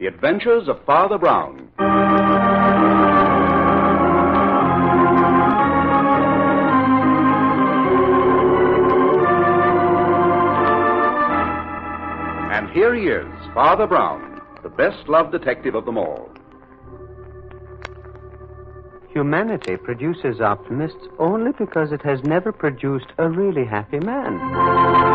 The Adventures of Father Brown. And here he is, Father Brown, the best-loved detective of them all. Humanity produces optimists only because it has never produced a really happy man.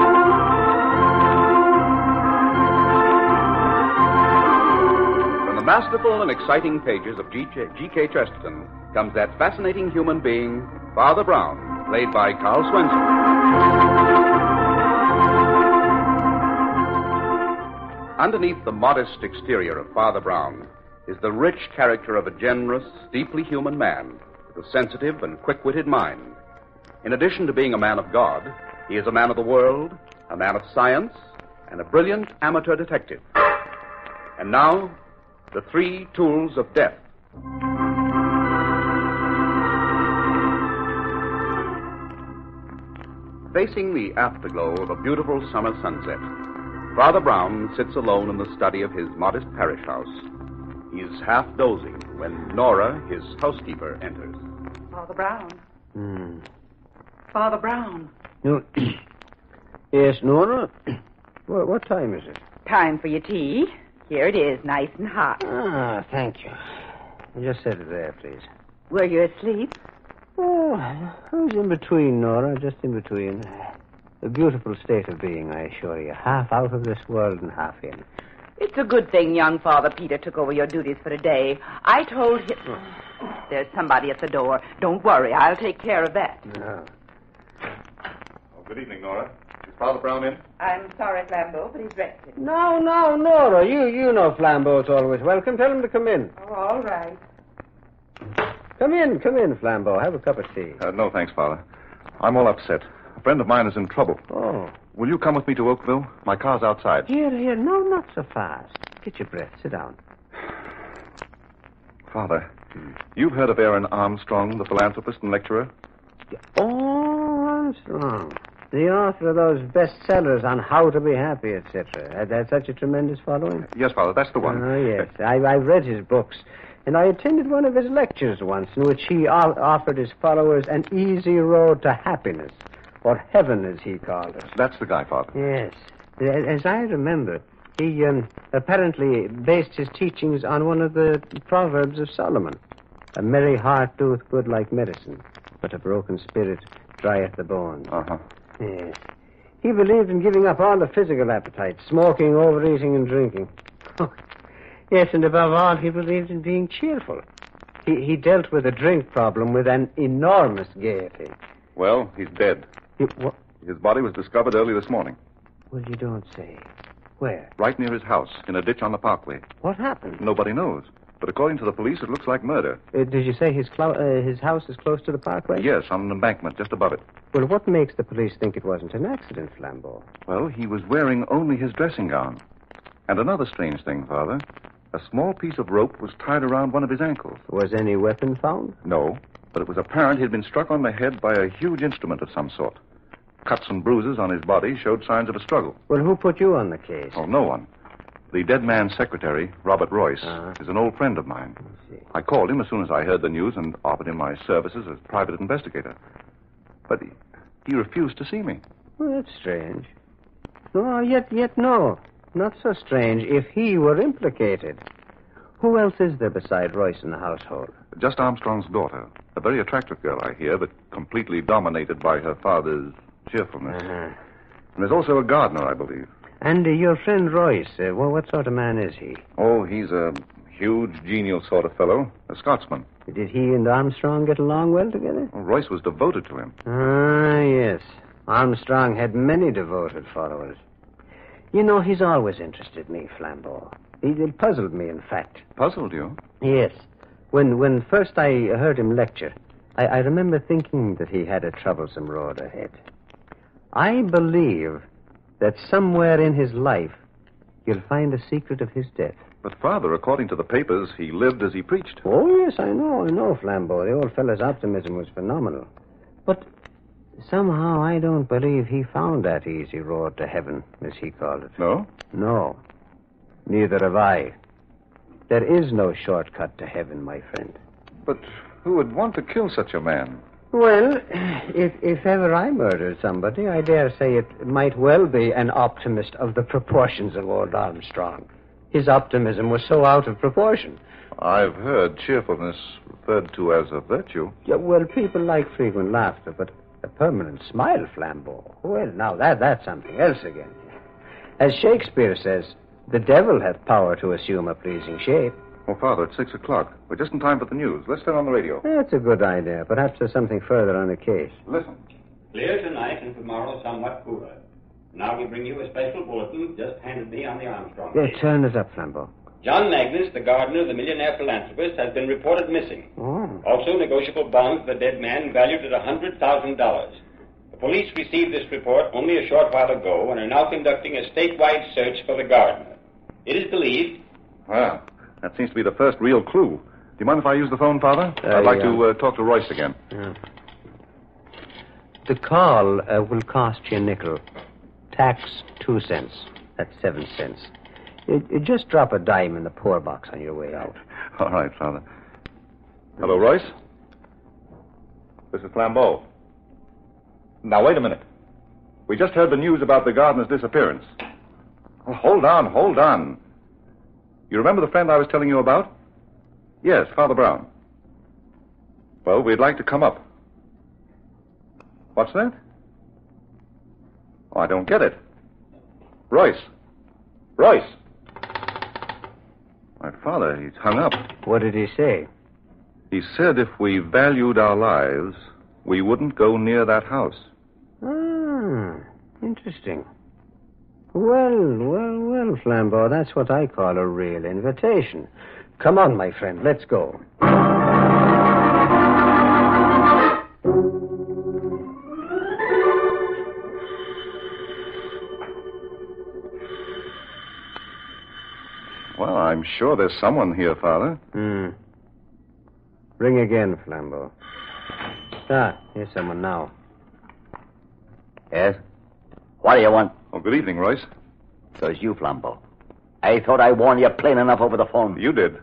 Masterful and exciting pages of G.K. Chesterton comes that fascinating human being, Father Brown, played by Carl Swenson. Underneath the modest exterior of Father Brown is the rich character of a generous, deeply human man with a sensitive and quick-witted mind. In addition to being a man of God, he is a man of the world, a man of science, and a brilliant amateur detective. And now, The Three Tools of Death. Facing the afterglow of a beautiful summer sunset, Father Brown sits alone in the study of his modest parish house. He's half dozing when Nora, his housekeeper, enters. Father Brown. Father Brown. No. Yes, Nora? What time is it? Time for your tea. Here it is, nice and hot. Ah, thank you. Just set it there, please. Were you asleep? Oh, I was in between, Nora, just in between. A beautiful state of being, I assure you. Half out of this world and half in. It's a good thing young Father Peter took over your duties for today. I told him... There's somebody at the door. Don't worry, I'll take care of that. No. Oh, good evening, Nora. Father Brown in? I'm sorry, Flambeau, but he's rested. No, Nora. You know Flambeau's always welcome. Tell him to come in. Oh, all right. Come in, Flambeau. Have a cup of tea. No, thanks, Father. I'm all upset. A friend of mine is in trouble. Oh. Will you come with me to Oakville? My car's outside. Here. No, not so fast. Get your breath. Sit down. Father, you've heard of Aaron Armstrong, the philanthropist and lecturer? Oh, Armstrong. The author of those bestsellers on how to be happy, etc. That's such a tremendous following. Yes, Father, that's the one. Oh, yes. I've read his books, and I attended one of his lectures once in which he offered his followers an easy road to happiness, or heaven, as he called it. That's the guy, Father. Yes. As I remember, he apparently based his teachings on one of the Proverbs of Solomon. A merry heart doeth good like medicine, but a broken spirit drieth the bones. Uh-huh. Yes. He believed in giving up all the physical appetites, smoking, overeating, and drinking. Oh. Yes, and above all, he believed in being cheerful. He dealt with the drink problem with an enormous gaiety. Well, he's dead. His body was discovered early this morning. Well, you don't say. Where? Right near his house, in a ditch on the parkway. What happened? Nobody knows. But according to the police, it looks like murder. Did you say his house is close to the parkway? Yes, on an embankment just above it. Well, what makes the police think it wasn't an accident, Flambeau? Well, he was wearing only his dressing gown. And another strange thing, Father. A small piece of rope was tied around one of his ankles. Was any weapon found? No, but it was apparent he'd been struck on the head by a huge instrument of some sort. Cuts and bruises on his body showed signs of a struggle. Well, who put you on the case? Oh, no one. The dead man's secretary, Robert Royce, is an old friend of mine. I called him as soon as I heard the news and offered him my services as private investigator. But he refused to see me. Well, that's strange. No, yet no. Not so strange if he were implicated. Who else is there beside Royce in the household? Just Armstrong's daughter. A very attractive girl, I hear, but completely dominated by her father's cheerfulness. Uh-huh. And there's also a gardener, I believe. And your friend Royce, well, what sort of man is he? Oh, he's a huge, genial sort of fellow, a Scotsman. Did he and Armstrong get along well together? Well, Royce was devoted to him. Ah, yes. Armstrong had many devoted followers. You know, he's always interested me, Flambeau. He puzzled me, in fact. Puzzled you? Yes. When first I heard him lecture, I remember thinking that he had a troublesome road ahead. I believe that somewhere in his life, you'll find the secret of his death. But, Father, according to the papers, he lived as he preached. Oh, yes, I know, Flambeau. The old fellow's optimism was phenomenal. But somehow I don't believe he found that easy road to heaven, as he called it. No? No. Neither have I. There is no shortcut to heaven, my friend. But who would want to kill such a man? Well, if ever I murdered somebody, I dare say it might well be an optimist of the proportions of old Armstrong. His optimism was so out of proportion. I've heard cheerfulness referred to as a virtue. Yeah, well, people like frequent laughter, but a permanent smile, Flambeau. Well, now, that's something else again. As Shakespeare says, the devil hath power to assume a pleasing shape. Well, Father, it's 6:00. We're just in time for the news. Let's turn on the radio. That's a good idea. Perhaps there's something further on the case. Listen. Clear tonight and tomorrow somewhat cooler. Now we bring you a special bulletin just handed me on the Armstrong case. Yeah, turn it up, Flambeau. John Magnus, the gardener, the millionaire philanthropist, has been reported missing. Oh. Also, negotiable bonds for the dead man valued at $100,000. The police received this report only a short while ago and are now conducting a statewide search for the gardener. It is believed... Well, that seems to be the first real clue. Do you mind if I use the phone, Father? I'd like to talk to Royce again. Yeah. The call will cost you a nickel. Tax, 2 cents. That's 7 cents. You just drop a dime in the poor box on your way out. All right, Father. Hello, Royce? This is Flambeau. Now, wait a minute. We just heard the news about the gardener's disappearance. Oh, hold on. You remember the friend I was telling you about? Yes, Father Brown. Well, we'd like to come up. What's that? Oh, I don't get it. Royce! My father, he's hung up. What did he say? He said if we valued our lives, we wouldn't go near that house. Ah, interesting. Well, Flambeau, that's what I call a real invitation. Come on, my friend, let's go. Well, I'm sure there's someone here, Father. Ring again, Flambeau. Here's someone now. Yes? What do you want? Oh, good evening, Royce. So it's you, Flambeau. I thought I warned you plain enough over the phone. You did.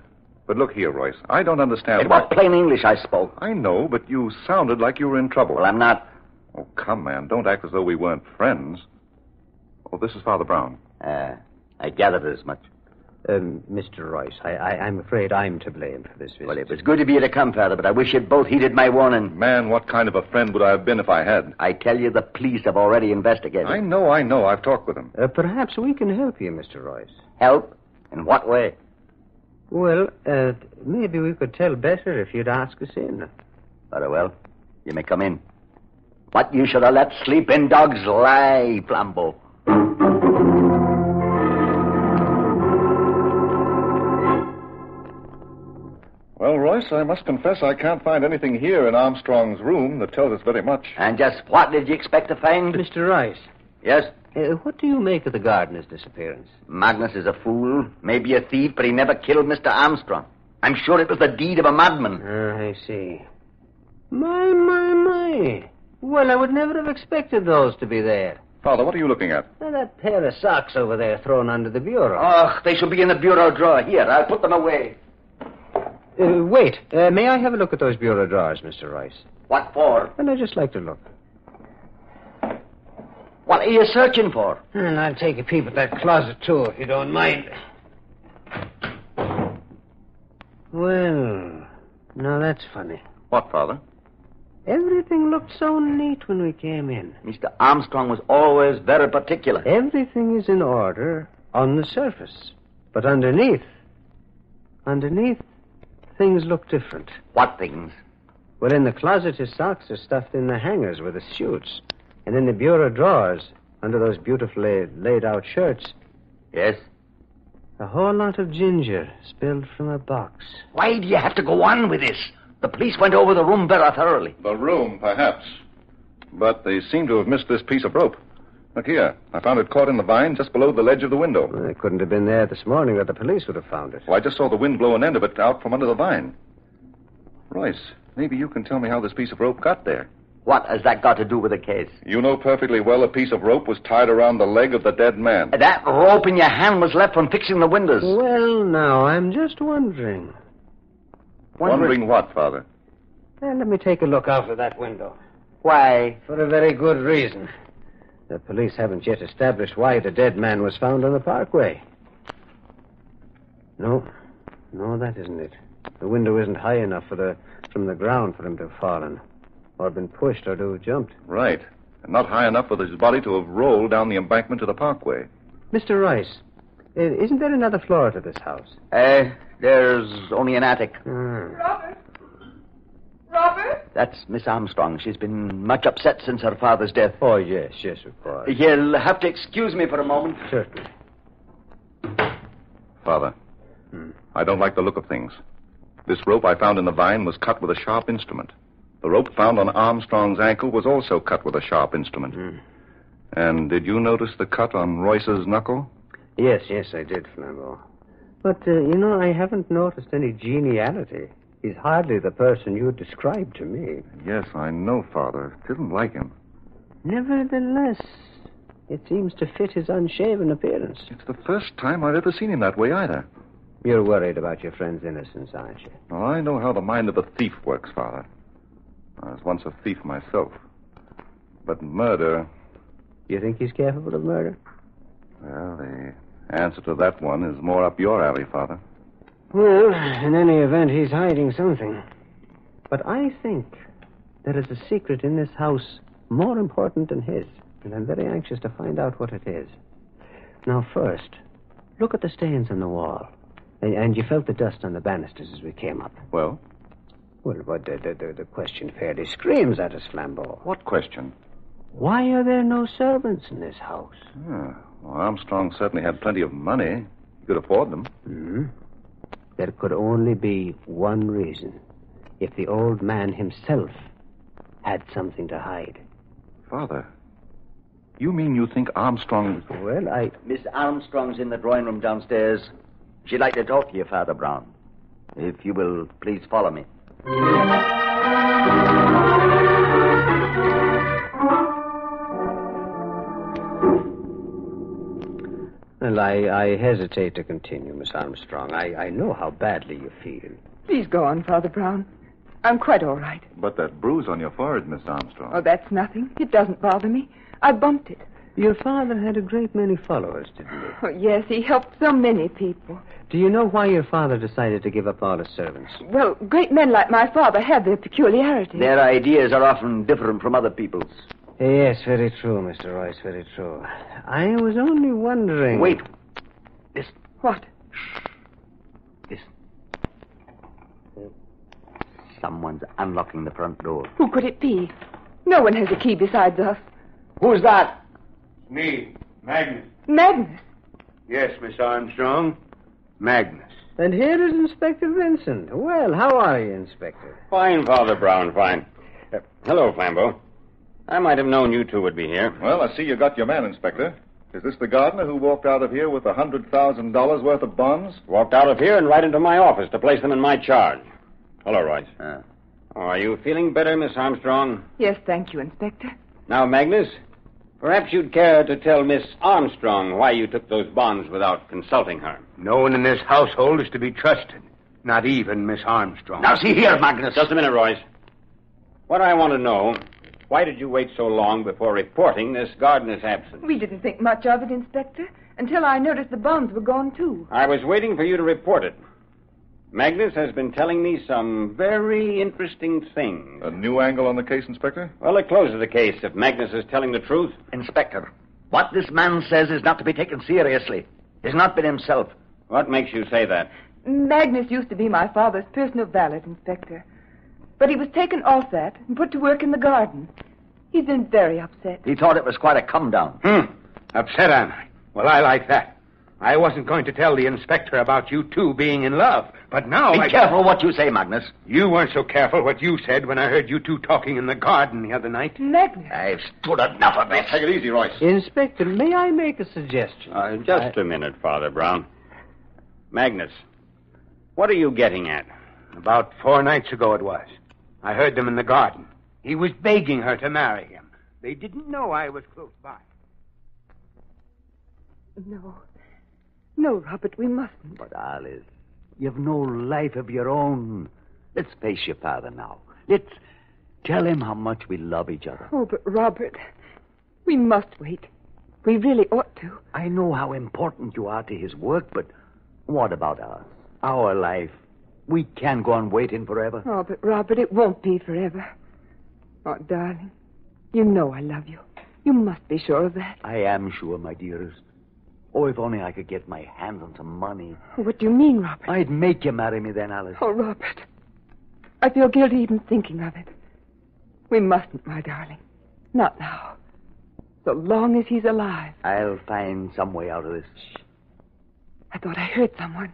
But look here, Royce, I don't understand... It was plain English I spoke. I know, but you sounded like you were in trouble. Well, I'm not. Oh, come, man, don't act as though we weren't friends. Oh, this is Father Brown. I gathered as much. Mr. Royce, I'm afraid I'm to blame for this visit. Well, it was good of you to come, Father, but I wish you'd both heeded my warning. Man, what kind of a friend would I have been if I had? I tell you, the police have already investigated. I know. I've talked with them. Perhaps we can help you, Mr. Royce. Help? In what way? Well, maybe we could tell better if you'd ask us in. Very well. You may come in. But you should have let sleeping dogs lie, Flambeau. Well, Royce, I must confess I can't find anything here in Armstrong's room that tells us very much. And just what did you expect to find? Mr. Royce. Yes? What do you make of the gardener's disappearance? Magnus is a fool, maybe a thief, but he never killed Mr. Armstrong. I'm sure it was the deed of a madman. I see. My. Well, I would never have expected those to be there. Father, what are you looking at? That pair of socks over there thrown under the bureau. Oh, they should be in the bureau drawer. Here, I'll put them away. Wait. May I have a look at those bureau drawers, Mr. Royce? What for? I'd just like to look. What are you searching for? I'll take a peep at that closet, too, if you don't mind. Well, now that's funny. What, Father? Everything looked so neat when we came in. Mr. Armstrong was always very particular. Everything is in order on the surface. But underneath... things look different. What things? Well, in the closet, his socks are stuffed in the hangers with his suits. And in the bureau drawers, under those beautifully laid-out shirts... Yes? A whole lot of ginger spilled from a box. Why do you have to go on with this? The police went over the room very thoroughly. The room, perhaps. But they seem to have missed this piece of rope. Look here. I found it caught in the vine just below the ledge of the window. Well, it couldn't have been there this morning or the police would have found it. Well, I just saw the wind blow an end of it out from under the vine. Royce, maybe you can tell me how this piece of rope got there. What has that got to do with the case? You know perfectly well a piece of rope was tied around the leg of the dead man. That rope in your hand was left from fixing the windows. Well, now, I'm just wondering. Wondering what, Father? Now, let me take a look out of that window. Why? For a very good reason. The police haven't yet established why the dead man was found on the parkway. No, that isn't it. The window isn't high enough from the ground for him to have fallen, or been pushed, or to have jumped. Right. And not high enough for his body to have rolled down the embankment to the parkway. Mr. Royce, isn't there another floor to this house? There's only an attic. Robert! Robert? That's Miss Armstrong. She's been much upset since her father's death. Oh, yes, of course. You'll have to excuse me for a moment. Certainly. Father, I don't like the look of things. This rope I found in the vine was cut with a sharp instrument. The rope found on Armstrong's ankle was also cut with a sharp instrument. And did you notice the cut on Royce's knuckle? Yes, I did, Flambeau. But, I haven't noticed any geniality. He's hardly the person you described to me. Yes, I know, Father. Didn't like him. Nevertheless, it seems to fit his unshaven appearance. It's the first time I've ever seen him that way, either. You're worried about your friend's innocence, aren't you? Well, I know how the mind of a thief works, Father. I was once a thief myself. But murder... You think he's capable of murder? Well, the answer to that one is more up your alley, Father. Well, in any event, he's hiding something. But I think there is a secret in this house more important than his, and I'm very anxious to find out what it is. Now, first, look at the stains on the wall. And you felt the dust on the banisters as we came up. Well? Well, but the question fairly screams at us, Flambeau. What question? Why are there no servants in this house? Well, Armstrong certainly had plenty of money. He could afford them. There could only be one reason. If the old man himself had something to hide. Father, you mean you think Armstrong... Well, Miss Armstrong's in the drawing room downstairs. She'd like to talk to you, Father Brown. If you will, please follow me. Well, I hesitate to continue, Miss Armstrong. I know how badly you feel. Please go on, Father Brown. I'm quite all right. But that bruise on your forehead, Miss Armstrong. Oh, that's nothing. It doesn't bother me. I bumped it. Your father had a great many followers, didn't he? Oh, yes, he helped so many people. Do you know why your father decided to give up all his servants? Well, great men like my father have their peculiarities. Their ideas are often different from other people's. Yes, very true, Mr. Royce, very true. I was only wondering... Wait. Listen. What? Shh. Listen. Someone's unlocking the front door. Who could it be? No one has a key besides us. Who's that? Me, Magnus. Magnus? Yes, Miss Armstrong, Magnus. And here is Inspector Vincent. Well, how are you, Inspector? Fine, Father Brown, fine. Hello, Flambeau. I might have known you two would be here. Well, I see you got your man, Inspector. Is this the gardener who walked out of here with $100,000 worth of bonds? Walked out of here and right into my office to place them in my charge. Hello, Royce. Are you feeling better, Miss Armstrong? Yes, thank you, Inspector. Now, Magnus... Perhaps you'd care to tell Miss Armstrong why you took those bonds without consulting her. No one in this household is to be trusted, not even Miss Armstrong. Now, see here, Magnus. Just a minute, Royce. What I want to know, why did you wait so long before reporting this gardener's absence? We didn't think much of it, Inspector, until I noticed the bonds were gone, too. I was waiting for you to report it. Magnus has been telling me some very interesting things. A new angle on the case, Inspector? Well, it closes the case if Magnus is telling the truth. Inspector, what this man says is not to be taken seriously. He's not been himself. What makes you say that? Magnus used to be my father's personal valet, Inspector. But he was taken off that and put to work in the garden. He's been very upset. He thought it was quite a come-down. Upset, am I? Well, I like that. I wasn't going to tell the inspector about you two being in love, but now Be careful what you say, Magnus. You weren't so careful what you said when I heard you two talking in the garden the other night. Magnus. I've stood enough of this. Take it easy, Royce. Inspector, may I make a suggestion? Just a minute, Father Brown. Magnus, what are you getting at? About 4 nights ago it was. I heard them in the garden. He was begging her to marry him. They didn't know I was close by. No. No, Robert, we mustn't. But, Alice, you've no life of your own. Let's face your father now. Let's tell him how much we love each other. Oh, but, Robert, we must wait. We really ought to. I know how important you are to his work, but what about us? Our life. We can't go on waiting forever. Oh, but, Robert, it won't be forever. Oh, darling, you know I love you. You must be sure of that. I am sure, my dearest. Oh, if only I could get my hands on some money. What do you mean, Robert? I'd make you marry me then, Alice. Oh, Robert, I feel guilty even thinking of it. We mustn't, my darling. Not now. So long as he's alive. I'll find some way out of this. Shh. I thought I heard someone.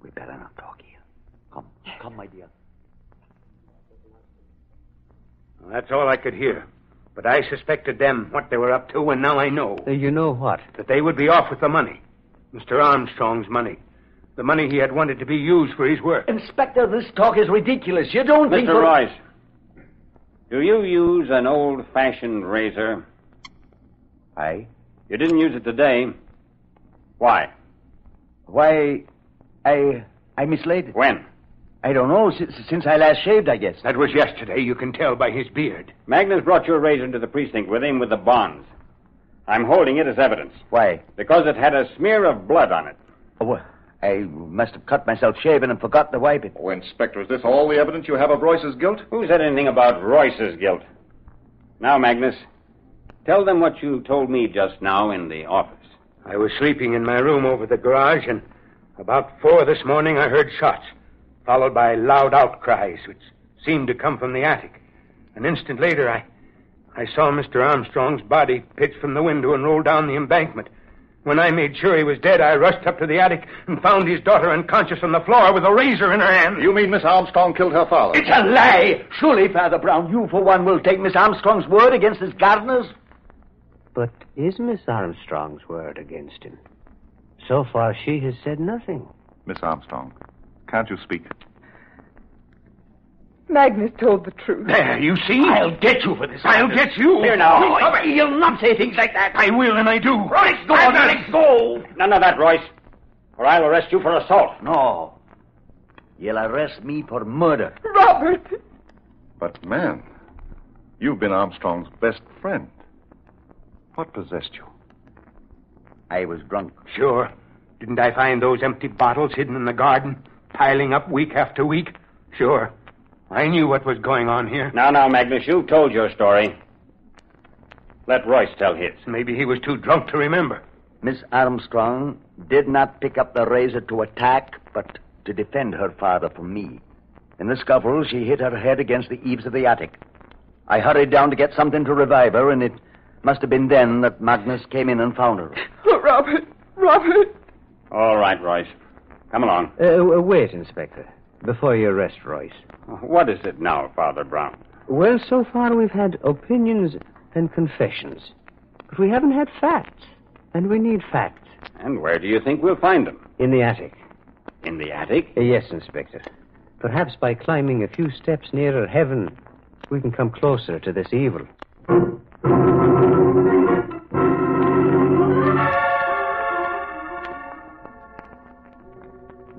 We better not talk here. Come. Yes. Come, my dear. Well, that's all I could hear. But I suspected them what they were up to, and now I know. You know what? That they would be off with the money. Mr. Armstrong's money. The money he had wanted to be used for his work. Inspector, this talk is ridiculous. You don't think... Mr. Royce, do you use an old-fashioned razor? Aye. You didn't use it today. Why? Why, I mislaid. When? I don't know, since I last shaved, I guess. That was yesterday, you can tell by his beard. Magnus brought your razor into the precinct with him with the bonds. I'm holding it as evidence. Why? Because it had a smear of blood on it. Oh, well, I must have cut myself shaving and forgot to wipe it. Oh, Inspector, is this all the evidence you have of Royce's guilt? Who said anything about Royce's guilt? Now, Magnus, tell them what you told me just now in the office. I was sleeping in my room over the garage, and about 4 this morning I heard shots, followed by loud outcries, which seemed to come from the attic. An instant later, I saw Mr. Armstrong's body pitch from the window and roll down the embankment. When I made sure he was dead, I rushed up to the attic and found his daughter unconscious on the floor with a razor in her hand. You mean Miss Armstrong killed her father? It's a lie! Surely, Father Brown, you for one will take Miss Armstrong's word against his gardener's. But is Miss Armstrong's word against him? So far, she has said nothing. Miss Armstrong, can't you speak? Magnus told the truth. There, you see? I'll get you for this. I'll get you. Here now. Royce. You'll not say things like that. I will, and I do. Royce, go on. Let go. None of that, Royce, or I'll arrest you for assault. No. You'll arrest me for murder. Robert. But, man, you've been Armstrong's best friend. What possessed you? I was drunk. Sure. Didn't I find those empty bottles hidden in the garden, piling up week after week? Sure. I knew what was going on here. Now, Magnus, you've told your story. Let Royce tell his. Maybe he was too drunk to remember. Miss Armstrong did not pick up the razor to attack, but to defend her father from me. In the scuffle, she hit her head against the eaves of the attic. I hurried down to get something to revive her, and it must have been then that Magnus came in and found her. Oh, Robert. All right, Royce. Come along. Wait, Inspector, before you arrest Royce. What is it now, Father Brown? Well, so far we've had opinions and confessions. But we haven't had facts, and we need facts. And where do you think we'll find them? In the attic. In the attic? Yes, Inspector. Perhaps by climbing a few steps nearer heaven, we can come closer to this evil.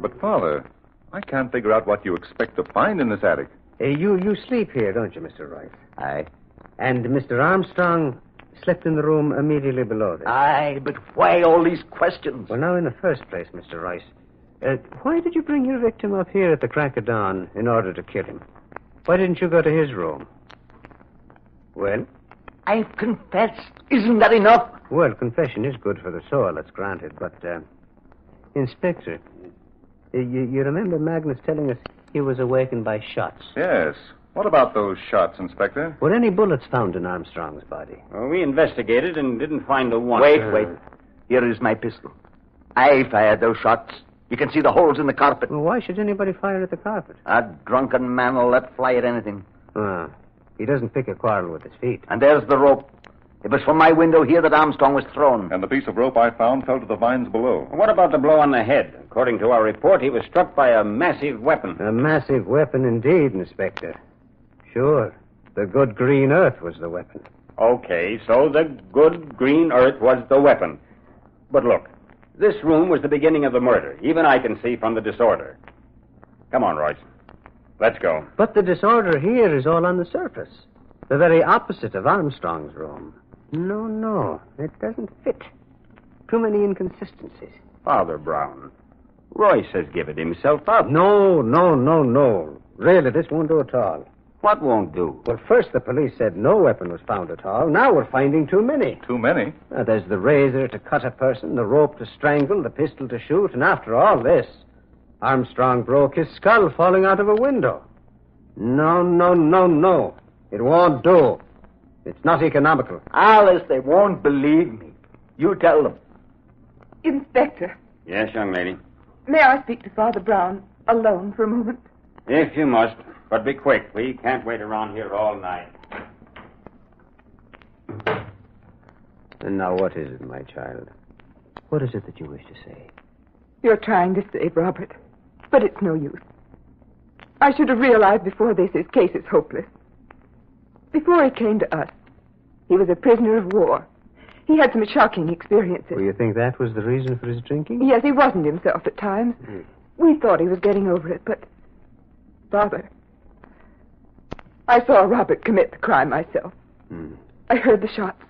But, Father, I can't figure out what you expect to find in this attic. You sleep here, don't you, Mr. Royce? Aye. And Mr. Armstrong slept in the room immediately below this. Aye, but why all these questions? Well, now, in the first place, Mr. Royce, why did you bring your victim up here at the crack of dawn in order to kill him? Why didn't you go to his room? Well? I've confessed. Isn't that enough? Well, confession is good for the soul, that's granted, but, Inspector... You remember Magnus telling us he was awakened by shots? Yes. What about those shots, Inspector? Were any bullets found in Armstrong's body? Well, we investigated and didn't find a one. Wait. Here is my pistol. I fired those shots. You can see the holes in the carpet. Well, why should anybody fire at the carpet? A drunken man will let fly at anything. He doesn't pick a quarrel with his feet. And there's the rope. It was from my window here that Armstrong was thrown. And the piece of rope I found fell to the vines below. What about the blow on the head? According to our report, he was struck by a massive weapon. A massive weapon indeed, Inspector. Sure. The good green earth was the weapon. Okay, so the good green earth was the weapon. But look, this room was the beginning of the murder. Even I can see from the disorder. Come on, Royce. Let's go. But the disorder here is all on the surface. The very opposite of Armstrong's room. No, it doesn't fit. Too many inconsistencies. Father Brown, Royce has given himself up. No. Really, this won't do at all. What won't do? Well, first the police said no weapon was found at all. Now we're finding too many. Too many? There's the razor to cut a person, the rope to strangle, the pistol to shoot, and after all this, Armstrong broke his skull falling out of a window. No. It won't do. It's not economical. Alice, they won't believe me. You tell them. Inspector. Yes, young lady. May I speak to Father Brown alone for a moment? If you must. But be quick. We can't wait around here all night. And now what is it, my child? What is it that you wish to say? You're trying to save Robert, but it's no use. I should have realized before this his case is hopeless. Before he came to us, he was a prisoner of war. He had some shocking experiences. Well, you think that was the reason for his drinking? Yes, he wasn't himself at times. Mm. We thought he was getting over it, but... Father... I saw Robert commit the crime myself. Hmm. I heard the shots.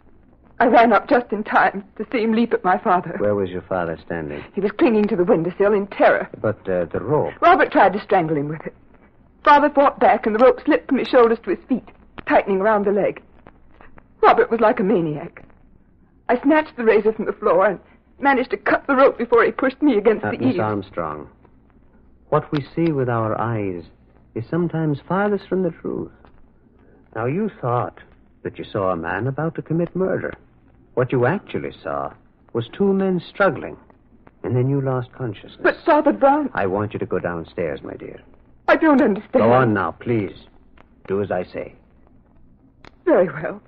I ran up just in time to see him leap at my father. Where was your father standing? He was clinging to the windowsill in terror. But the rope... Robert tried to strangle him with it. Father fought back and the rope slipped from his shoulders to his feet, tightening around the leg. Robert was like a maniac. I snatched the razor from the floor and managed to cut the rope before he pushed me against the eaves. Miss Armstrong, what we see with our eyes is sometimes farthest from the truth. Now, you thought that you saw a man about to commit murder. What you actually saw was two men struggling, and then you lost consciousness. But, Father Brown... I want you to go downstairs, my dear. I don't understand. Go on now, please. Do as I say. Very well.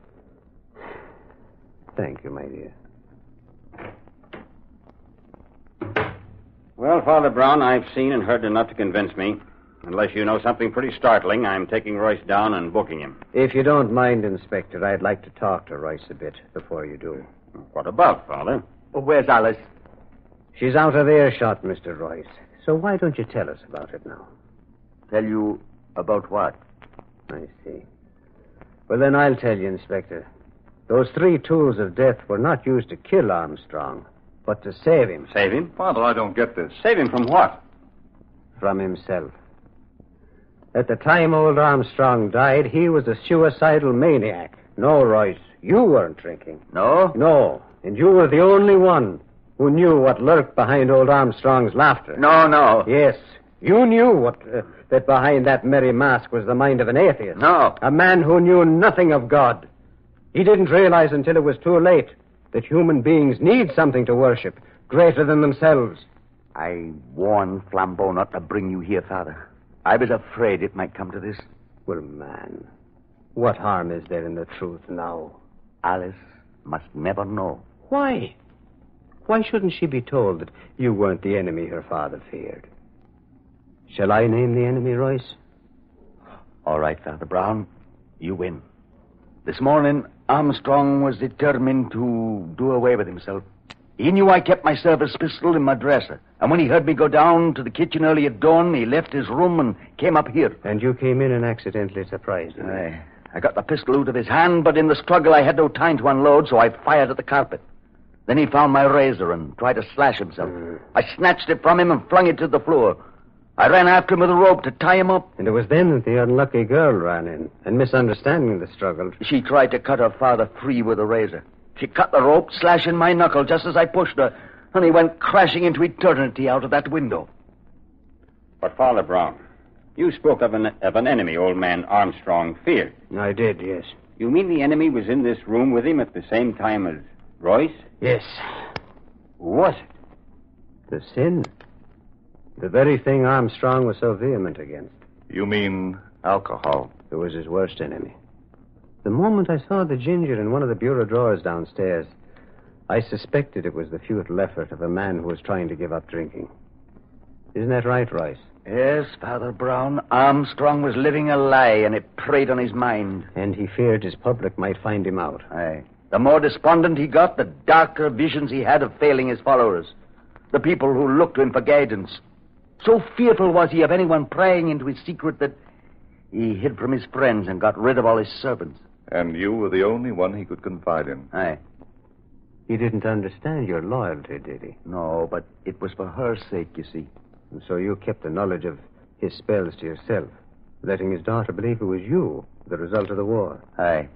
Thank you, my dear. Well, Father Brown, I've seen and heard enough to convince me. Unless you know something pretty startling, I'm taking Royce down and booking him. If you don't mind, Inspector, I'd like to talk to Royce a bit before you do. What about, Father? Oh, where's Alice? She's out of earshot, Mr. Royce. So why don't you tell us about it now? Tell you about what? I see. Well, then I'll tell you, Inspector. Those three tools of death were not used to kill Armstrong, but to save him. Save him? Father, I don't get this. Save him from what? From himself. At the time old Armstrong died, he was a suicidal maniac. No, Royce, you weren't drinking. No? No, and you were the only one who knew what lurked behind old Armstrong's laughter. No. Yes, you knew what that behind that merry mask was the mind of an atheist. No. A man who knew nothing of God. He didn't realize until it was too late that human beings need something to worship greater than themselves. I warned Flambeau not to bring you here, Father. I was afraid it might come to this. Well, man, what harm is there in the truth now? Alice must never know. Why? Why shouldn't she be told that you weren't the enemy her father feared? Shall I name the enemy, Royce? All right, Father Brown, you win. This morning, Armstrong was determined to do away with himself. He knew I kept my service pistol in my dresser. And when he heard me go down to the kitchen early at dawn, he left his room and came up here. And you came in and accidentally surprised him. I got the pistol out of his hand, but in the struggle I had no time to unload, so I fired at the carpet. Then he found my razor and tried to slash himself. I snatched it from him and flung it to the floor. I ran after him with a rope to tie him up. And it was then that the unlucky girl ran in, and misunderstanding the struggle. She tried to cut her father free with a razor. She cut the rope, slashing my knuckle just as I pushed her, and he went crashing into eternity out of that window. But, Father Brown, you spoke of an enemy old man Armstrong feared. I did, yes. You mean the enemy was in this room with him at the same time as Royce? Yes. Who was it? The sin. The very thing Armstrong was so vehement against. You mean alcohol? It was his worst enemy. The moment I saw the ginger in one of the bureau drawers downstairs, I suspected it was the futile effort of a man who was trying to give up drinking. Isn't that right, Royce? Yes, Father Brown. Armstrong was living a lie, and it preyed on his mind. And he feared his public might find him out. Aye. The more despondent he got, the darker visions he had of failing his followers, the people who looked to him for guidance. So fearful was he of anyone prying into his secret that he hid from his friends and got rid of all his servants. And you were the only one he could confide in. Aye. He didn't understand your loyalty, did he? No, but it was for her sake, you see. And so you kept the knowledge of his spells to yourself, letting his daughter believe it was you, the result of the war. Aye.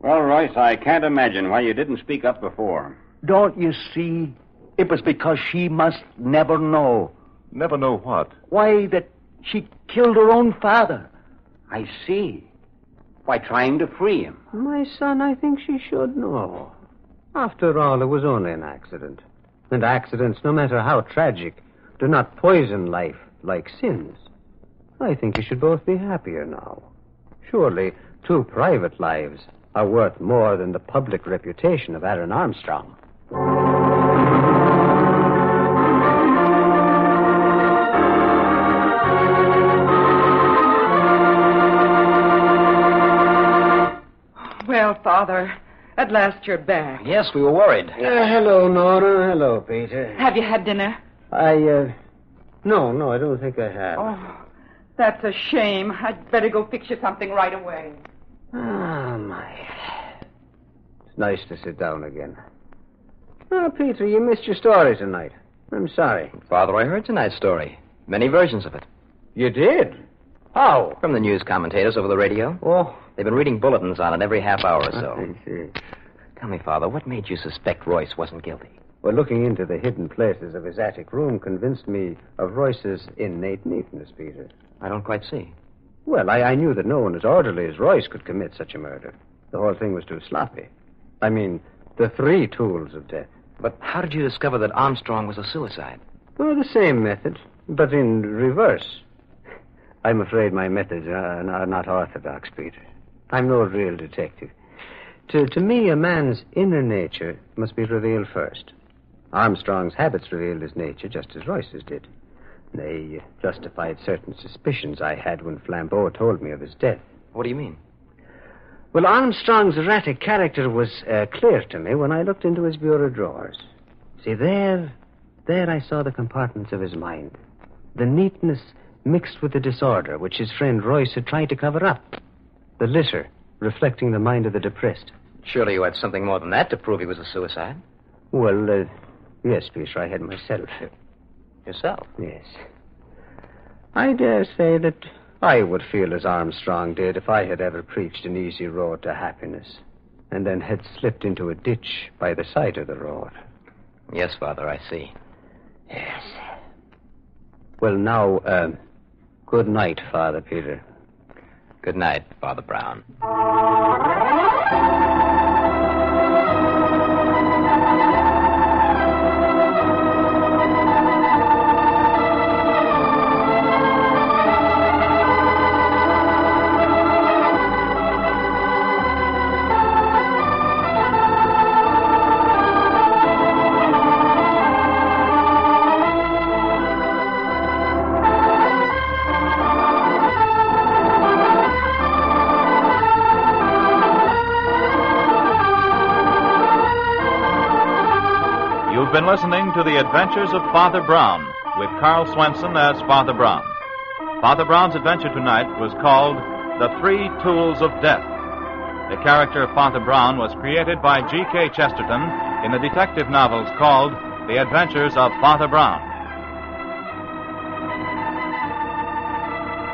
Well, Royce, I can't imagine why you didn't speak up before. Don't you see? It was because she must never know. Never know what? Why, that she killed her own father. I see. Why, trying to free him. My son, I think she should know. After all, it was only an accident. And accidents, no matter how tragic, do not poison life like sins. I think you should both be happier now. Surely, two private lives are worth more than the public reputation of Aaron Armstrong. Well, Father, at last you're back. Yes, we were worried. Hello, Nora. Hello, Peter. Have you had dinner? No, I don't think I have. Oh, that's a shame. I'd better go fix you something right away. Ah, my. It's nice to sit down again. Oh, Peter, you missed your story tonight. I'm sorry. Father, I heard tonight's story. Many versions of it. You did? How? From the news commentators over the radio. Oh. They've been reading bulletins on it every half hour or so. I see. Tell me, Father, what made you suspect Royce wasn't guilty? Well, looking into the hidden places of his attic room convinced me of Royce's innate neatness, Peter. I don't quite see. Well, I knew that no one as orderly as Royce could commit such a murder. The whole thing was too sloppy. I mean, the three tools of death. But how did you discover that Armstrong was a suicide? Well, the same method, but in reverse. I'm afraid my methods are not orthodox, Peter. I'm no real detective. To me, a man's inner nature must be revealed first. Armstrong's habits revealed his nature just as Royce's did. They justified certain suspicions I had when Flambeau told me of his death. What do you mean? Well, Armstrong's erratic character was clear to me when I looked into his bureau drawers. See, there I saw the compartments of his mind. The neatness mixed with the disorder which his friend Royce had tried to cover up. The litter reflecting the mind of the depressed. Surely you had something more than that to prove he was a suicide. Well, yes, Peter, I had myself. Yourself? Yes. I dare say that I would feel as Armstrong did if I had ever preached an easy road to happiness and then had slipped into a ditch by the side of the road. Yes, Father, I see. Yes. Well, now, good night, Father Peter. Good night, Father Brown. You've been listening to The Adventures of Father Brown with Carl Swenson as Father Brown. Father Brown's adventure tonight was called The Three Tools of Death. The character of Father Brown was created by G.K. Chesterton in the detective novels called The Adventures of Father Brown.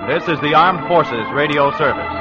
This is the Armed Forces Radio Service.